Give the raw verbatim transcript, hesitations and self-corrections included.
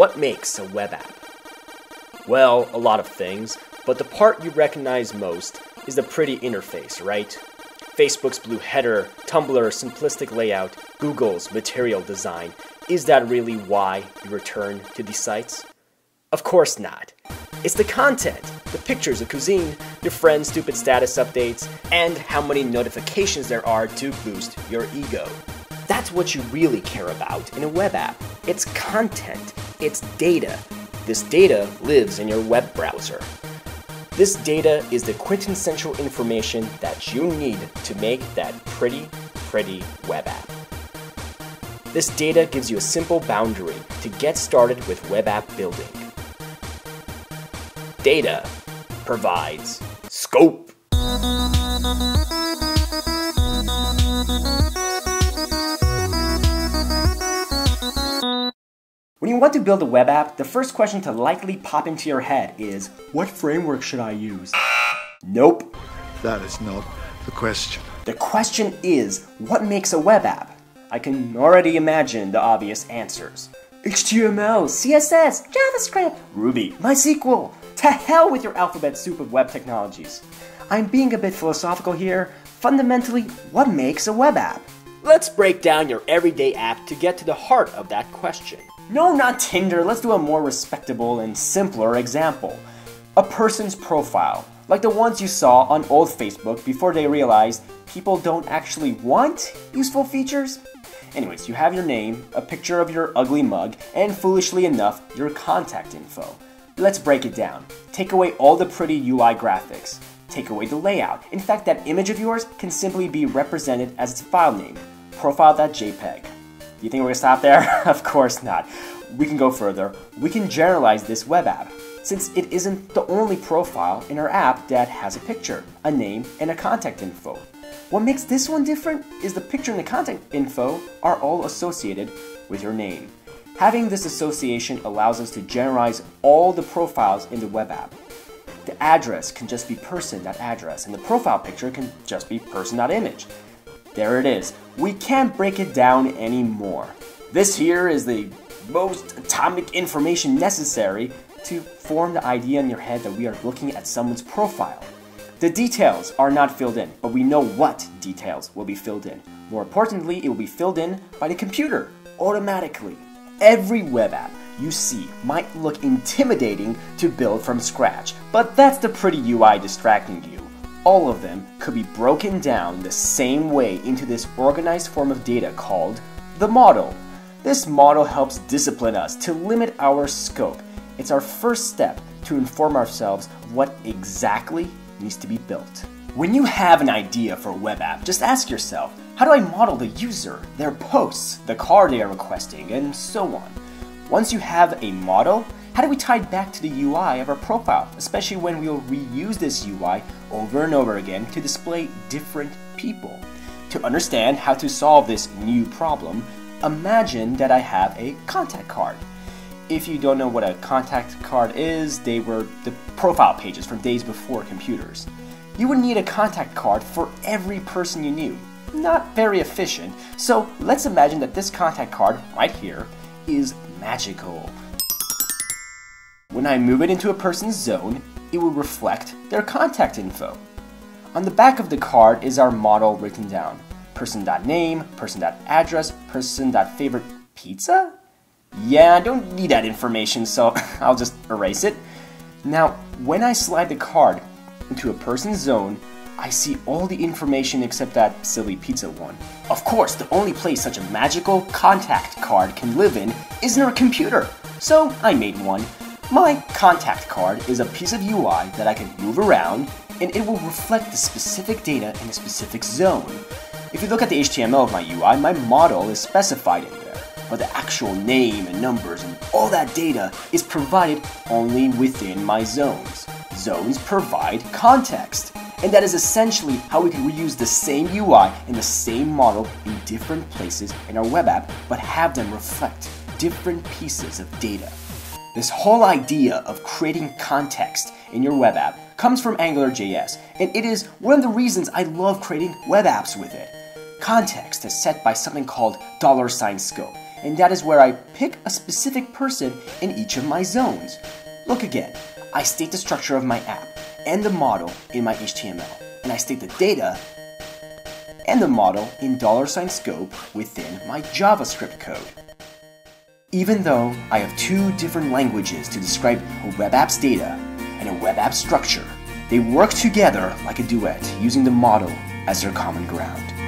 What makes a web app? Well, a lot of things, but the part you recognize most is the pretty interface, right? Facebook's blue header, Tumblr's simplistic layout, Google's material design. Is that really why you return to these sites? Of course not. It's the content, the pictures of cuisine, your friend's stupid status updates, and how many notifications there are to boost your ego. That's what you really care about in a web app. It's content. It's data. This data lives in your web browser. This data is the quintessential information that you need to make that pretty, pretty web app. This data gives you a simple boundary to get started with web app building. Data provides scope. When you want to build a web app, the first question to likely pop into your head is, what framework should I use? Nope. That is not the question. The question is, what makes a web app? I can already imagine the obvious answers. H T M L, C S S, JavaScript, Ruby, MySQL. To hell with your alphabet soup of web technologies. I'm being a bit philosophical here. Fundamentally, what makes a web app? Let's break down your everyday app to get to the heart of that question. No, not Tinder. Let's do a more respectable and simpler example. A person's profile, like the ones you saw on old Facebook before they realized people don't actually want useful features. Anyways, you have your name, a picture of your ugly mug, and foolishly enough, your contact info. Let's break it down. Take away all the pretty U I graphics. Take away the layout. In fact, that image of yours can simply be represented as its file name, profile.jpg. Do you think we're gonna stop there? Of course not. We can go further. We can generalize this web app, since it isn't the only profile in our app that has a picture, a name, and a contact info. What makes this one different is the picture and the contact info are all associated with your name. Having this association allows us to generalize all the profiles in the web app. The address can just be person.address, and the profile picture can just be person.image. There it is. We can't break it down anymore. This here is the most atomic information necessary to form the idea in your head that we are looking at someone's profile. The details are not filled in, but we know what details will be filled in. More importantly, it will be filled in by the computer automatically. Every web app you see might look intimidating to build from scratch, but that's the pretty U I distracting you. All of them could be broken down the same way into this organized form of data called the model. This model helps discipline us to limit our scope. It's our first step to inform ourselves what exactly needs to be built. When you have an idea for a web app, just ask yourself, how do I model the user, their posts, the card they are requesting, and so on? Once you have a model, how do we tie it back to the U I of our profile, especially when we'll reuse this U I over and over again to display different people? To understand how to solve this new problem, imagine that I have a contact card. If you don't know what a contact card is, they were the profile pages from days before computers. You would need a contact card for every person you knew. Not very efficient, so let's imagine that this contact card right here is magical. When I move it into a person's zone, it will reflect their contact info. On the back of the card is our model written down. Person.name, person.address, person.favorite pizza? Yeah, I don't need that information, so I'll just erase it. Now, when I slide the card into a person's zone, I see all the information except that silly pizza one. Of course, the only place such a magical contact card can live in is in our computer, so I made one. My contact card is a piece of U I that I can move around, and it will reflect the specific data in a specific zone. If you look at the H T M L of my U I, my model is specified in there, but the actual name and numbers and all that data is provided only within my zones. Zones provide context, and that is essentially how we can reuse the same U I and the same model in different places in our web app, but have them reflect different pieces of data. This whole idea of creating context in your web app comes from AngularJS, and it is one of the reasons I love creating web apps with it. Context is set by something called $scope. and that is where I pick a specific person in each of my zones. Look again, I state the structure of my app and the model in my H T M L, and I state the data and the model in dollar sign scope within my JavaScript code. Even though I have two different languages to describe a web app's data and a web app structure, they work together like a duet, using the model as their common ground.